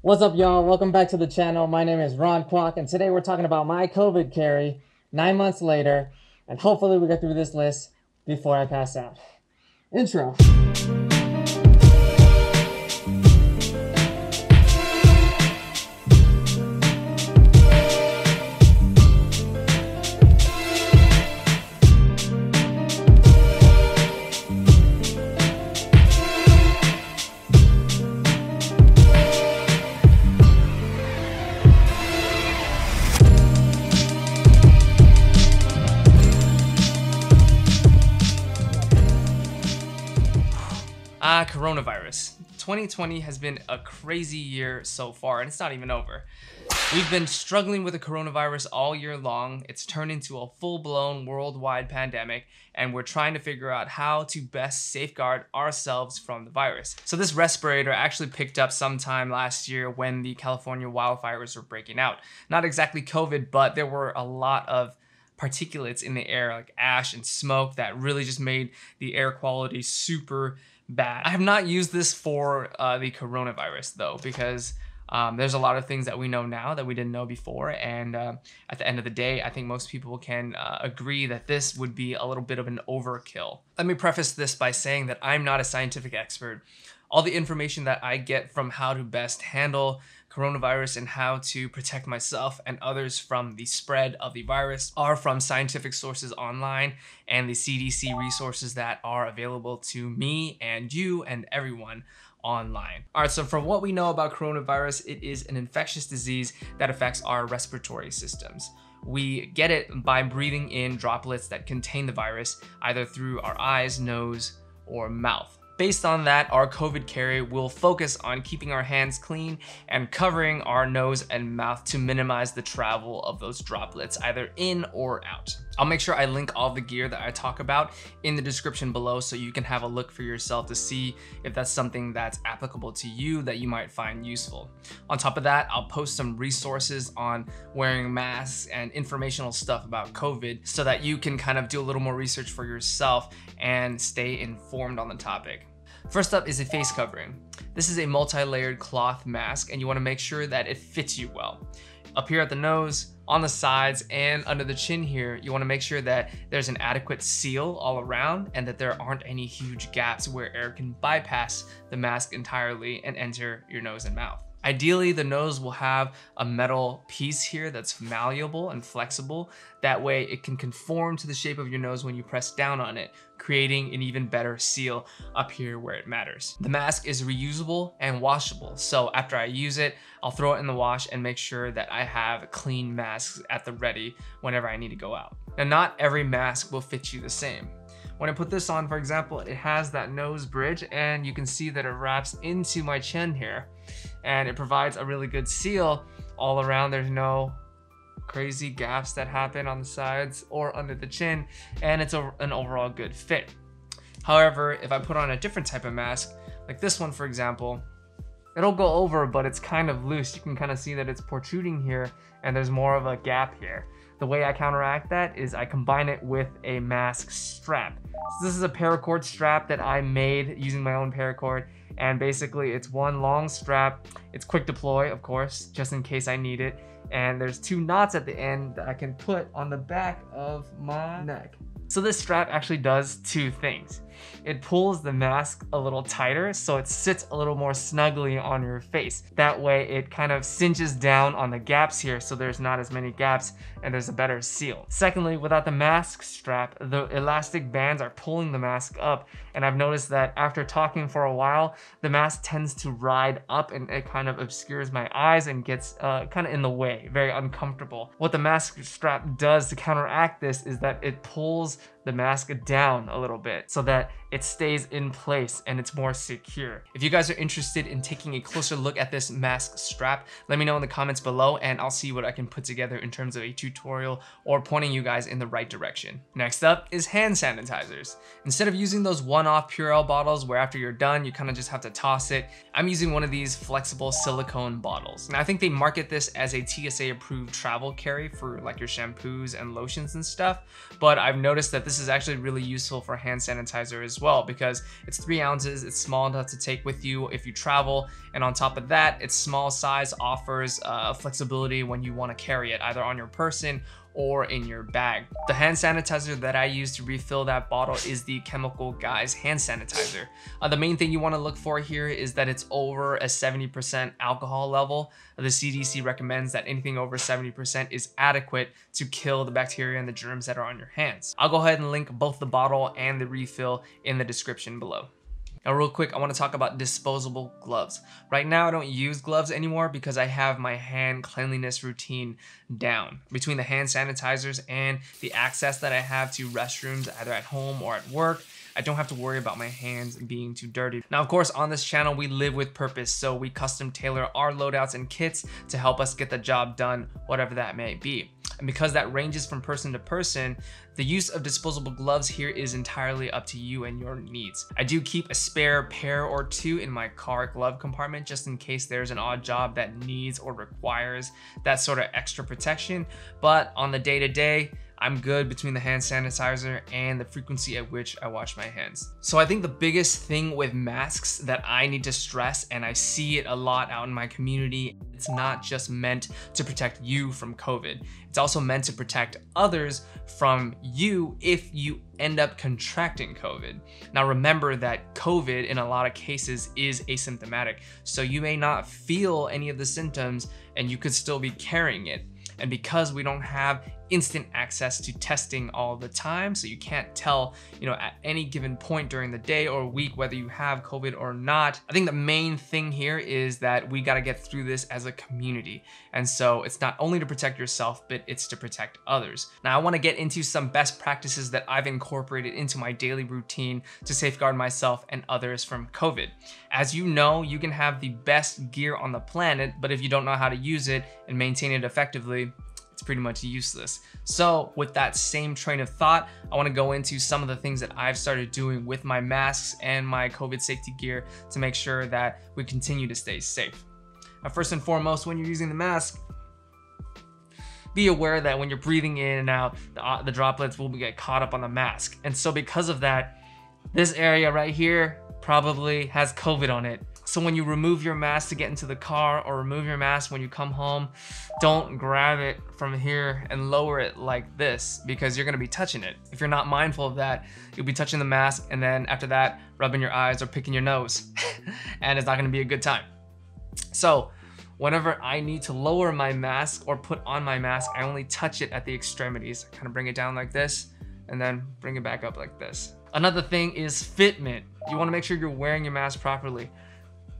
What's up, y'all? Welcome back to the channel. My name is Ron Kwok, and today we're talking about my COVID carry 9 months later, and hopefully we get through this list before I pass out. Intro. Coronavirus. 2020 has been a crazy year so far, and it's not even over. We've been struggling with the coronavirus all year long. It's turned into a full-blown worldwide pandemic, and we're trying to figure out how to best safeguard ourselves from the virus. So this respirator actually picked up sometime last year when the California wildfires were breaking out. Not exactly COVID, but there were a lot of particulates in the air, like ash and smoke, that really just made the air quality super bad. I have not used this for the coronavirus though, because there's a lot of things that we know now that we didn't know before, and at the end of the day, I think most people can agree that this would be a little bit of an overkill. Let me preface this by saying that I'm not a scientific expert. All the information that I get from how to best handle coronavirus and how to protect myself and others from the spread of the virus are from scientific sources online and the CDC resources that are available to me and you and everyone online. All right, so from what we know about coronavirus, it is an infectious disease that affects our respiratory systems. We get it by breathing in droplets that contain the virus, either through our eyes, nose, or mouth. Based on that, our COVID carry will focus on keeping our hands clean and covering our nose and mouth to minimize the travel of those droplets, either in or out. I'll make sure I link all the gear that I talk about in the description below so you can have a look for yourself to see if that's something that's applicable to you that you might find useful. On top of that, I'll post some resources on wearing masks and informational stuff about COVID so that you can kind of do a little more research for yourself and stay informed on the topic. First up is a face covering. This is a multi-layered cloth mask, and you want to make sure that it fits you well. Up here at the nose, on the sides, and under the chin here, you want to make sure that there's an adequate seal all around and that there aren't any huge gaps where air can bypass the mask entirely and enter your nose and mouth. Ideally, the nose will have a metal piece here that's malleable and flexible. That way it can conform to the shape of your nose when you press down on it, creating an even better seal up here where it matters. The mask is reusable and washable, so after I use it, I'll throw it in the wash and make sure that I have clean masks at the ready whenever I need to go out. Now, not every mask will fit you the same. When I put this on, for example, it has that nose bridge, and you can see that it wraps into my chin here, and it provides a really good seal all around. There's no crazy gaps that happen on the sides or under the chin, and it's an overall good fit. However, if I put on a different type of mask, like this one for example, it'll go over, but it's kind of loose. You can kind of see that it's protruding here, and there's more of a gap here. The way I counteract that is I combine it with a mask strap. So this is a paracord strap that I made using my own paracord, and basically it's one long strap. It's quick deploy, of course, just in case I need it. And there's two knots at the end that I can put on the back of my neck. So this strap actually does two things. It pulls the mask a little tighter, so it sits a little more snugly on your face. That way it kind of cinches down on the gaps here, so there's not as many gaps and there's a better seal. Secondly, without the mask strap, the elastic bands are pulling the mask up, and I've noticed that after talking for a while, the mask tends to ride up and it kind of obscures my eyes and gets kind of in the way, very uncomfortable. What the mask strap does to counteract this is that it pulls the mask down a little bit so that it stays in place and it's more secure. If you guys are interested in taking a closer look at this mask strap, let me know in the comments below, and I'll see what I can put together in terms of a tutorial or pointing you guys in the right direction. Next up is hand sanitizers. Instead of using those one-off Purell bottles where after you're done, you kind of just have to toss it, I'm using one of these flexible silicone bottles. Now, I think they market this as a TSA approved travel carry for like your shampoos and lotions and stuff, but I've noticed that this is actually really useful for hand sanitizer fundraiser as well, because it's 3 ounces, it's small enough to take with you if you travel, and on top of that, its small size offers flexibility when you want to carry it, either on your person or in your bag. The hand sanitizer that I use to refill that bottle is the Chemical Guys hand sanitizer. The main thing you want to look for here is that it's over a 70% alcohol level. The CDC recommends that anything over 70% is adequate to kill the bacteria and the germs that are on your hands. I'll go ahead and link both the bottle and the refill in the description below. Now, real quick, I want to talk about disposable gloves. Right now, I don't use gloves anymore because I have my hand cleanliness routine down. Between the hand sanitizers and the access that I have to restrooms, either at home or at work, I don't have to worry about my hands being too dirty. Now, of course, on this channel, we live with purpose, so we custom tailor our loadouts and kits to help us get the job done, whatever that may be. And because that ranges from person to person, the use of disposable gloves here is entirely up to you and your needs. I do keep a spare pair or two in my car glove compartment just in case there's an odd job that needs or requires that sort of extra protection. But on the day-to-day, I'm good between the hand sanitizer and the frequency at which I wash my hands. So I think the biggest thing with masks that I need to stress, and I see it a lot out in my community, it's not just meant to protect you from COVID. It's also meant to protect others from you if you end up contracting COVID. Now remember that COVID in a lot of cases is asymptomatic. So you may not feel any of the symptoms and you could still be carrying it. And because we don't have instant access to testing all the time, so you can't tell, at any given point during the day or week whether you have COVID or not, I think the main thing here is that we got to get through this as a community. And so it's not only to protect yourself, but it's to protect others. Now I want to get into some best practices that I've incorporated into my daily routine to safeguard myself and others from COVID. As you know, you can have the best gear on the planet, but if you don't know how to use it and maintain it effectively, it's pretty much useless. So with that same train of thought, I want to go into some of the things that I've started doing with my masks and my COVID safety gear to make sure that we continue to stay safe. Now, first and foremost, when you're using the mask, be aware that when you're breathing in and out, the droplets will get caught up on the mask. And so because of that, this area right here probably has COVID on it. So when you remove your mask to get into the car or remove your mask when you come home, don't grab it from here and lower it like this, because you're gonna be touching it. If you're not mindful of that, you'll be touching the mask and then after that, rubbing your eyes or picking your nose and it's not gonna be a good time. So whenever I need to lower my mask or put on my mask, I only touch it at the extremities. I kind of bring it down like this and then bring it back up like this. Another thing is fitment. You wanna make sure you're wearing your mask properly.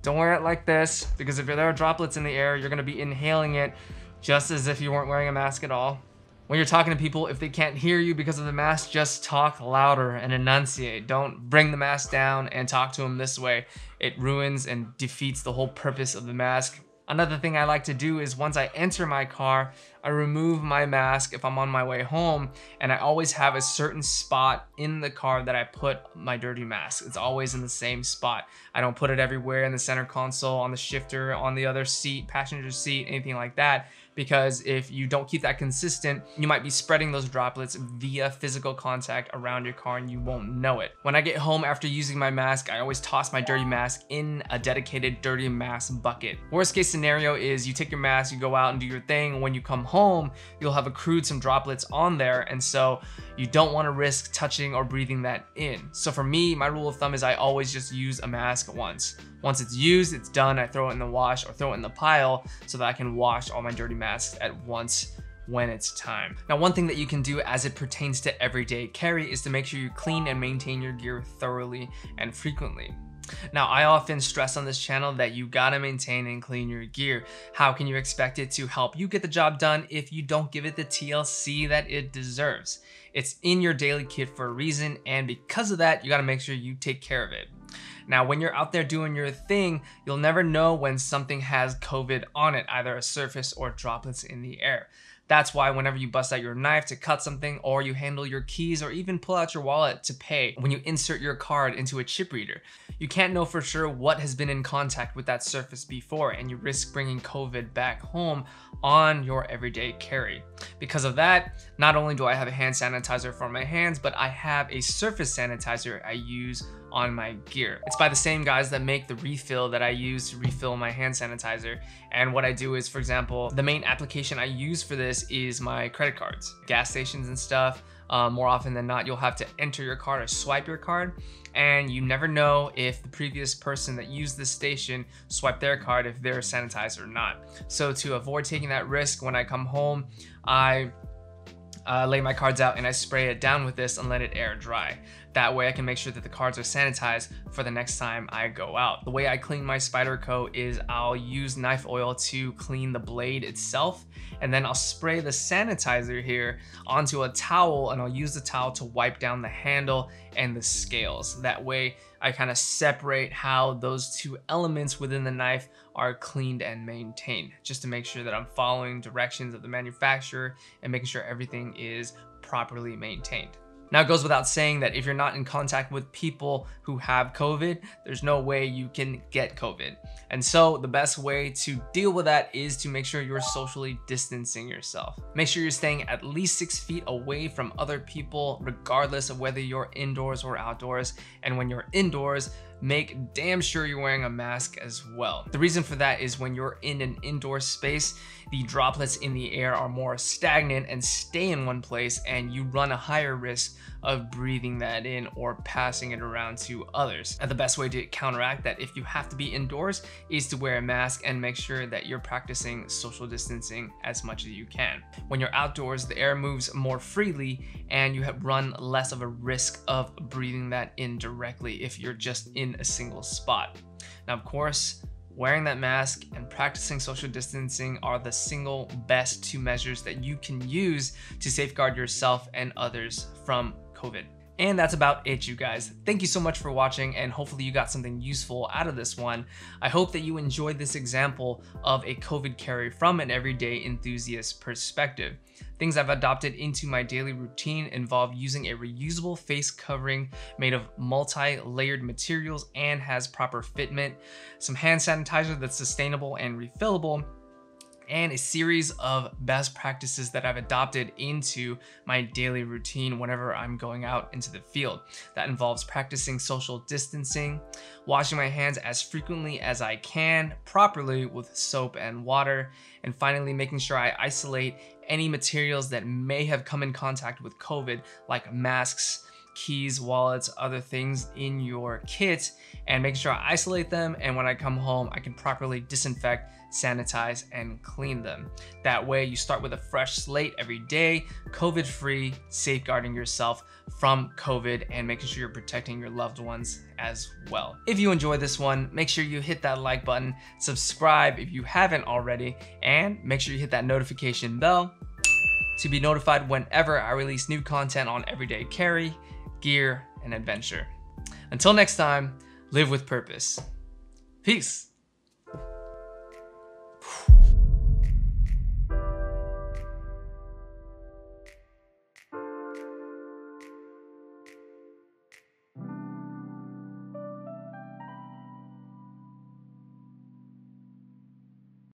Don't wear it like this, because if there are droplets in the air, you're gonna be inhaling it just as if you weren't wearing a mask at all. When you're talking to people, if they can't hear you because of the mask, just talk louder and enunciate. Don't bring the mask down and talk to them this way. It ruins and defeats the whole purpose of the mask. Another thing I like to do is once I enter my car, I remove my mask if I'm on my way home, and I always have a certain spot in the car that I put my dirty mask. It's always in the same spot. I don't put it everywhere, in the center console, on the shifter, on the other seat, passenger seat, anything like that, because if you don't keep that consistent, you might be spreading those droplets via physical contact around your car and you won't know it. When I get home after using my mask, I always toss my dirty mask in a dedicated dirty mask bucket. Worst case scenario is you take your mask, you go out and do your thing. When you come home, you'll have accrued some droplets on there. And so you don't want to risk touching or breathing that in. So for me, my rule of thumb is I always just use a mask once. Once it's used, it's done. I throw it in the wash or throw it in the pile so that I can wash all my dirty masks at once when it's time. Now, one thing that you can do as it pertains to everyday carry is to make sure you clean and maintain your gear thoroughly and frequently. Now, I often stress on this channel that you gotta maintain and clean your gear. How can you expect it to help you get the job done if you don't give it the TLC that it deserves? It's in your daily kit for a reason, and because of that, you gotta make sure you take care of it. Now, when you're out there doing your thing, you'll never know when something has COVID on it, either a surface or droplets in the air. That's why whenever you bust out your knife to cut something, or you handle your keys, or even pull out your wallet to pay, when you insert your card into a chip reader, you can't know for sure what has been in contact with that surface before, and you risk bringing COVID back home on your everyday carry. Because of that, not only do I have a hand sanitizer for my hands, but I have a surface sanitizer I use on my gear. It's by the same guys that make the refill that I use to refill my hand sanitizer. And what I do is, for example, the main application I use for this is my credit cards, gas stations and stuff. More often than not, you'll have to enter your card or swipe your card, and you never know if the previous person that used this station swiped their card, if they're sanitized or not. So to avoid taking that risk, when I come home, I lay my cards out and I spray it down with this and let it air dry. That way I can make sure that the cards are sanitized for the next time I go out. The way I clean my Spyderco is I'll use knife oil to clean the blade itself, and then I'll spray the sanitizer here onto a towel, and I'll use the towel to wipe down the handle and the scales. That way I kind of separate how those two elements within the knife are cleaned and maintained, just to make sure that I'm following directions of the manufacturer and making sure everything is properly maintained. Now, it goes without saying that if you're not in contact with people who have COVID, there's no way you can get COVID. And so the best way to deal with that is to make sure you're socially distancing yourself. Make sure you're staying at least 6 feet away from other people, regardless of whether you're indoors or outdoors. And when you're indoors, make damn sure you're wearing a mask as well. The reason for that is when you're in an indoor space, the droplets in the air are more stagnant and stay in one place, and you run a higher risk of breathing that in or passing it around to others. And the best way to counteract that, if you have to be indoors, is to wear a mask and make sure that you're practicing social distancing as much as you can. When you're outdoors, the air moves more freely and you have run less of a risk of breathing that in directly if you're just in a single spot. Now, of course, wearing that mask and practicing social distancing are the single best two measures that you can use to safeguard yourself and others from COVID. And that's about it, you guys. Thank you so much for watching, and hopefully you got something useful out of this one. I hope that you enjoyed this example of a COVID carry from an everyday enthusiast perspective. Things I've adopted into my daily routine involve using a reusable face covering made of multi-layered materials and has proper fitment, some hand sanitizer that's sustainable and refillable, and a series of best practices that I've adopted into my daily routine whenever I'm going out into the field. That involves practicing social distancing, washing my hands as frequently as I can properly with soap and water, and finally making sure I isolate any materials that may have come in contact with COVID, like masks, keys, wallets, other things in your kit, and making sure I isolate them. And when I come home, I can properly disinfect, sanitize, and clean them. That way you start with a fresh slate every day, COVID-free, safeguarding yourself from COVID and making sure you're protecting your loved ones as well. If you enjoyed this one, make sure you hit that like button, subscribe if you haven't already, and make sure you hit that notification bell to be notified whenever I release new content on everyday carry, gear, and adventure. Until next time, live with purpose. Peace.